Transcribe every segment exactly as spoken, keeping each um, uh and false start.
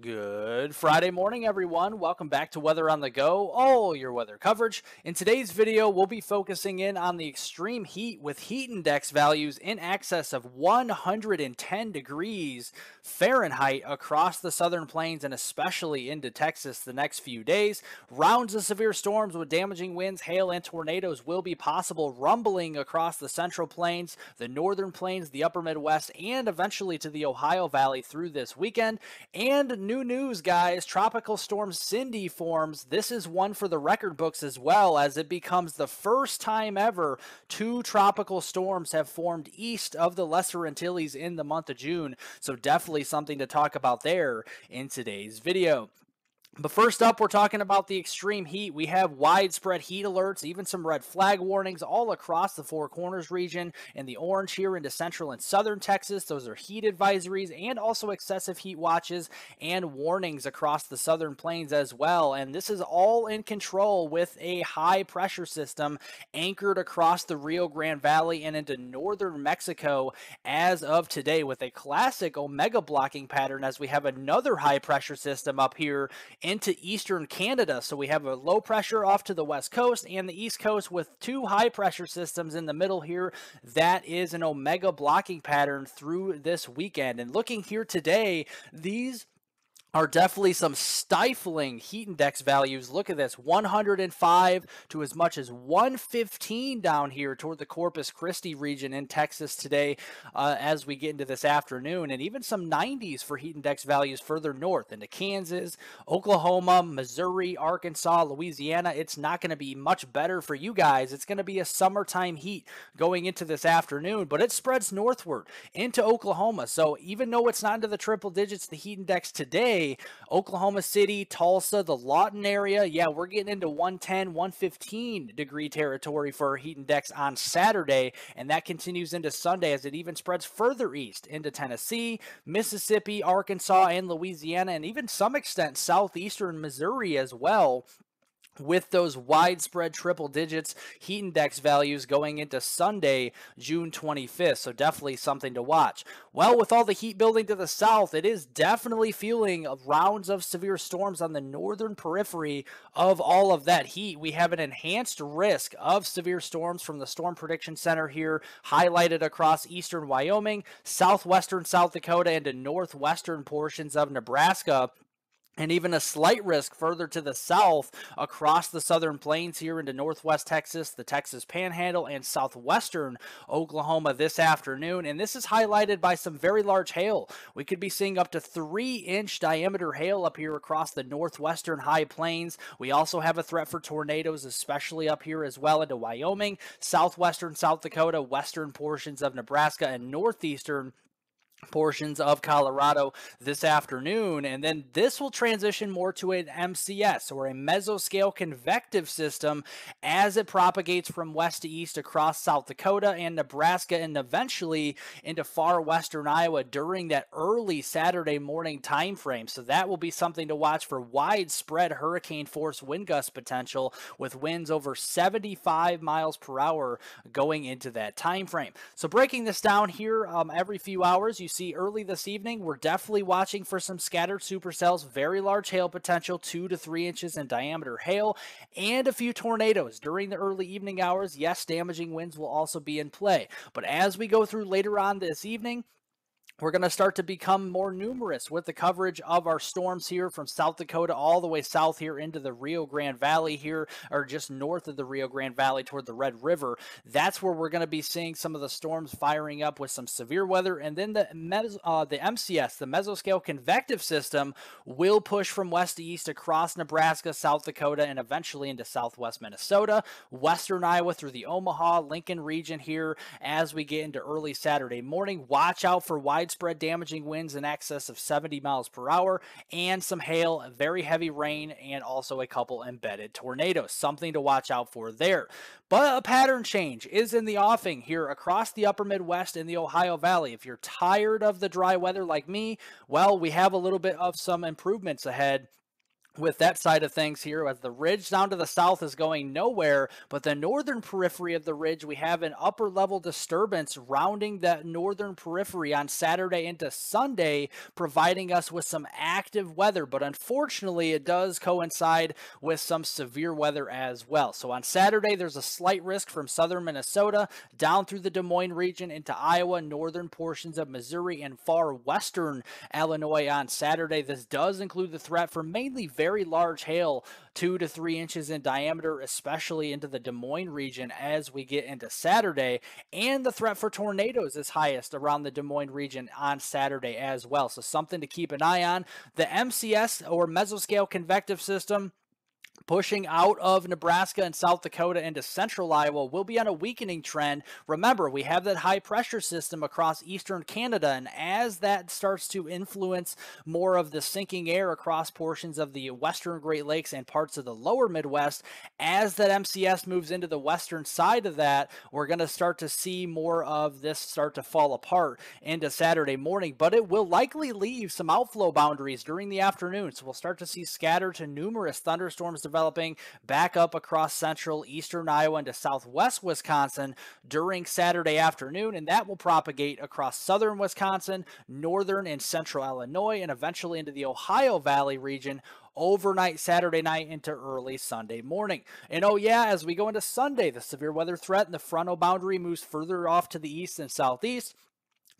Good Friday morning, everyone. Welcome back to Weather on the Go, all your weather coverage. In today's video, we'll be focusing in on the extreme heat with heat index values in excess of one hundred ten degrees Fahrenheit across the southern plains and especially into Texas the next few days. Rounds of severe storms with damaging winds, hail, and tornadoes will be possible, rumbling across the central plains, the northern plains, the upper Midwest, and eventually to the Ohio Valley through this weekend. And new news, guys, Tropical Storm Cindy forms. This is one for the record books as well, as it becomes the first time ever two tropical storms have formed east of the Lesser Antilles in the month of June. So definitely something to talk about there in today's video. But first up, we're talking about the extreme heat. We have widespread heat alerts, even some red flag warnings all across the Four Corners region and the orange here into central and southern Texas. Those are heat advisories and also excessive heat watches and warnings across the southern plains as well. And this is all in control with a high pressure system anchored across the Rio Grande Valley and into northern Mexico as of today with a classic omega blocking pattern, as we have another high pressure system up here into eastern Canada. So we have a low pressure off to the west coast and the east coast with two high pressure systems in the middle here. That is an omega blocking pattern through this weekend. And looking here today, these are definitely some stifling heat index values. Look at this, one hundred five to as much as one fifteen down here toward the Corpus Christi region in Texas today uh, as we get into this afternoon, and even some nineties for heat index values further north into Kansas, Oklahoma, Missouri, Arkansas, Louisiana. It's not going to be much better for you guys. It's going to be a summertime heat going into this afternoon, but it spreads northward into Oklahoma. So even though it's not into the triple digits, the heat index today, Oklahoma City, Tulsa, the Lawton area, yeah, we're getting into one ten, one fifteen degree territory for our heat index on Saturday, and that continues into Sunday as it even spreads further east into Tennessee, Mississippi, Arkansas, and Louisiana, and even some extent southeastern Missouri as well, with those widespread triple digits heat index values going into Sunday, June twenty-fifth. So definitely something to watch. Well, with all the heat building to the south, it is definitely fueling rounds of severe storms on the northern periphery of all of that heat. We have an enhanced risk of severe storms from the Storm Prediction Center here, highlighted across eastern Wyoming, southwestern South Dakota, and the northwestern portions of Nebraska, and even a slight risk further to the south across the southern plains here into northwest Texas, the Texas Panhandle, and southwestern Oklahoma this afternoon. And this is highlighted by some very large hail. We could be seeing up to three inch diameter hail up here across the northwestern high plains. We also have a threat for tornadoes, especially up here as well into Wyoming, southwestern South Dakota, western portions of Nebraska, and northeastern portions of Colorado this afternoon. And then this will transition more to an M C S, or a mesoscale convective system, as it propagates from west to east across South Dakota and Nebraska and eventually into far western Iowa during that early Saturday morning time frame. So that will be something to watch for widespread hurricane force wind gust potential with winds over seventy-five miles per hour going into that time frame. So breaking this down here, um, every few hours, you see early this evening, we're definitely watching for some scattered supercells, very large hail potential, two to three inches in diameter hail, and a few tornadoes during the early evening hours. Yes, damaging winds will also be in play. But as we go through later on this evening, we're going to start to become more numerous with the coverage of our storms here from South Dakota all the way south here into the Rio Grande Valley here, or just north of the Rio Grande Valley toward the Red River. That's where we're going to be seeing some of the storms firing up with some severe weather. And then the, mes uh, the M C S, the mesoscale convective system, will push from west to east across Nebraska, South Dakota, and eventually into southwest Minnesota, western Iowa through the Omaha, Lincoln region here as we get into early Saturday morning. Watch out for widespread Spread damaging winds in excess of seventy miles per hour and some hail, very heavy rain, and also a couple embedded tornadoes. Something to watch out for there. But a pattern change is in the offing here across the upper Midwest and the Ohio Valley. If you're tired of the dry weather like me, well, we have a little bit of some improvements ahead with that side of things here, as the ridge down to the south is going nowhere, but the northern periphery of the ridge, we have an upper level disturbance rounding that northern periphery on Saturday into Sunday, providing us with some active weather. But unfortunately, it does coincide with some severe weather as well. So on Saturday, there's a slight risk from southern Minnesota down through the Des Moines region into Iowa, northern portions of Missouri, and far western Illinois on Saturday. This does include the threat for mainly very large hail, two to three inches in diameter, especially into the Des Moines region as we get into Saturday. And the threat for tornadoes is highest around the Des Moines region on Saturday as well. So something to keep an eye on. The M C S, or mesoscale convective system, pushing out of Nebraska and South Dakota into central Iowa, will be on a weakening trend. Remember, we have that high pressure system across eastern Canada, and as that starts to influence more of the sinking air across portions of the western Great Lakes and parts of the lower Midwest, as that M C S moves into the western side of that, we're going to start to see more of this start to fall apart into Saturday morning, but it will likely leave some outflow boundaries during the afternoon, so we'll start to see scattered to numerous thunderstorms developing back up across central eastern Iowa into southwest Wisconsin during Saturday afternoon, and that will propagate across southern Wisconsin, northern and central Illinois, and eventually into the Ohio Valley region overnight Saturday night into early Sunday morning. And oh yeah, as we go into Sunday, the severe weather threat and the frontal boundary moves further off to the east and southeast.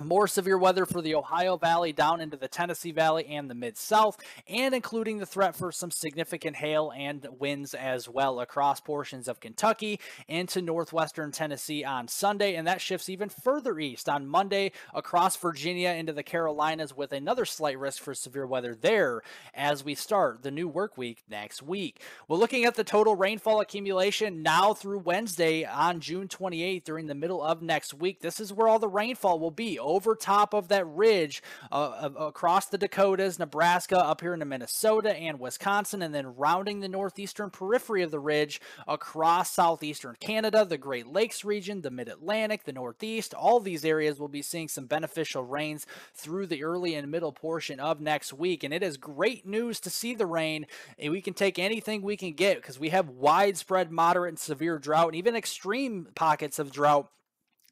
More severe weather for the Ohio Valley down into the Tennessee Valley and the Mid-South, and including the threat for some significant hail and winds as well across portions of Kentucky into northwestern Tennessee on Sunday. And that shifts even further east on Monday across Virginia into the Carolinas, with another slight risk for severe weather there as we start the new work week next week. We're looking at the total rainfall accumulation now through Wednesday on June twenty-eighth during the middle of next week. This is where all the rainfall will be, over top of that ridge uh, across the Dakotas, Nebraska, up here into Minnesota and Wisconsin, and then rounding the northeastern periphery of the ridge across southeastern Canada, the Great Lakes region, the Mid-Atlantic, the Northeast. All these areas will be seeing some beneficial rains through the early and middle portion of next week, and it is great news to see the rain, and we can take anything we can get because we have widespread moderate and severe drought and even extreme pockets of drought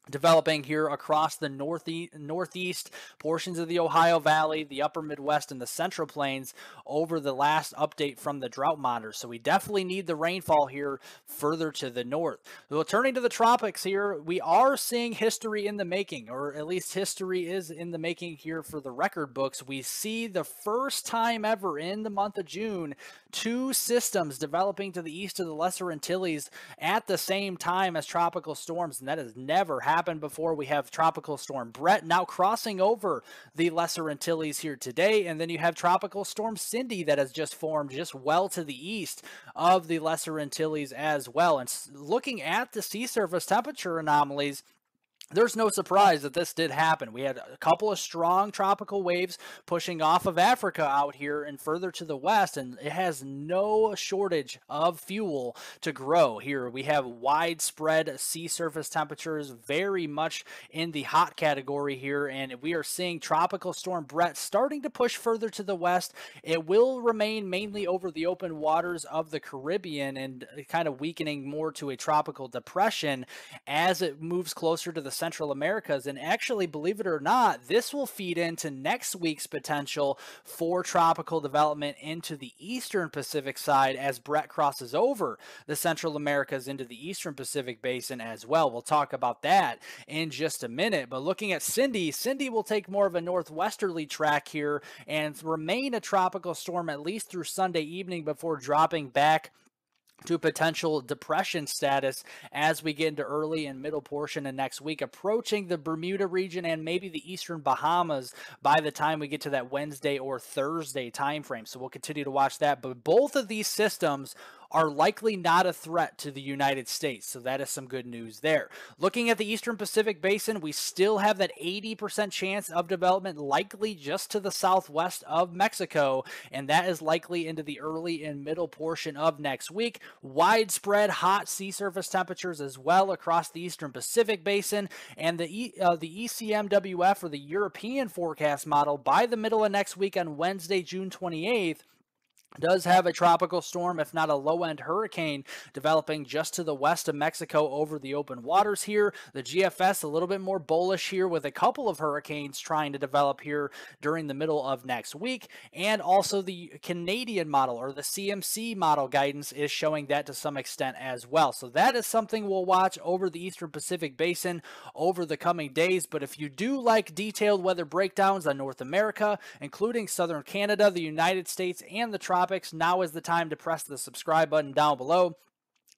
developing here across the northeast, northeast portions of the Ohio Valley, the upper Midwest, and the central plains over the last update from the drought monitor. So we definitely need the rainfall here further to the north. Well, turning to the tropics here, we are seeing history in the making, or at least history is in the making here for the record books. We see the first time ever in the month of June, two systems developing to the east of the Lesser Antilles at the same time as tropical storms, and that has never happened. happened before. We have Tropical Storm Brett now crossing over the Lesser Antilles here today, and then you have Tropical Storm Cindy that has just formed just well to the east of the Lesser Antilles as well. And looking at the sea surface temperature anomalies, there's no surprise that this did happen. We had a couple of strong tropical waves pushing off of Africa out here and further to the west, and it has no shortage of fuel to grow here. We have widespread sea surface temperatures very much in the hot category here, and we are seeing Tropical Storm Brett starting to push further to the west. It will remain mainly over the open waters of the Caribbean and kind of weakening more to a tropical depression as it moves closer to the Central Americas. And actually, believe it or not, this will feed into next week's potential for tropical development into the eastern Pacific side as Brett crosses over the Central Americas into the eastern Pacific basin as well. We'll talk about that in just a minute. But looking at Cindy, Cindy will take more of a northwesterly track here and remain a tropical storm at least through Sunday evening before dropping back to potential depression status as we get into early and middle portion of next week, approaching the Bermuda region and maybe the eastern Bahamas by the time we get to that Wednesday or Thursday time frame. So we'll continue to watch that. But both of these systems are likely not a threat to the United States, so that is some good news there. Looking at the eastern Pacific basin, we still have that eighty percent chance of development likely just to the southwest of Mexico, and that is likely into the early and middle portion of next week. Widespread hot sea surface temperatures as well across the eastern Pacific basin, and the e uh, the E C M W F, or the European forecast model, by the middle of next week on Wednesday, June twenty-eighth, does have a tropical storm, if not a low-end hurricane, developing just to the west of Mexico over the open waters here. The G F S a little bit more bullish here with a couple of hurricanes trying to develop here during the middle of next week. And also the Canadian model, or the C M C model guidance, is showing that to some extent as well. So that is something we'll watch over the Eastern Pacific Basin over the coming days. But if you do like detailed weather breakdowns on North America, including southern Canada, the United States, and the tropics, Topics, now is the time to press the subscribe button down below.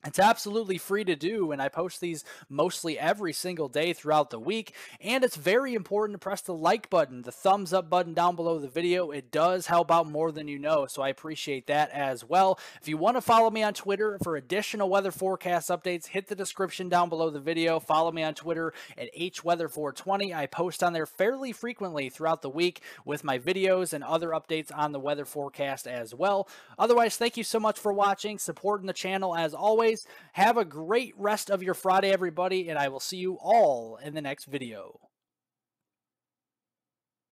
It's absolutely free to do, and I post these mostly every single day throughout the week. And it's very important to press the like button, the thumbs up button down below the video. It does help out more than you know, so I appreciate that as well. If you want to follow me on Twitter for additional weather forecast updates, hit the description down below the video. Follow me on Twitter at H weather four twenty. I post on there fairly frequently throughout the week with my videos and other updates on the weather forecast as well. Otherwise, thank you so much for watching, supporting the channel as always. Have a great rest of your Friday, everybody, and I will see you all in the next video.